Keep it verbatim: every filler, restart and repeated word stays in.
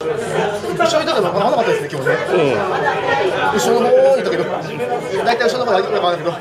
後ろにいたらなかなかなかったですね、今日ね。後ろの方にいたけど、大体後ろの方にいたからだけど。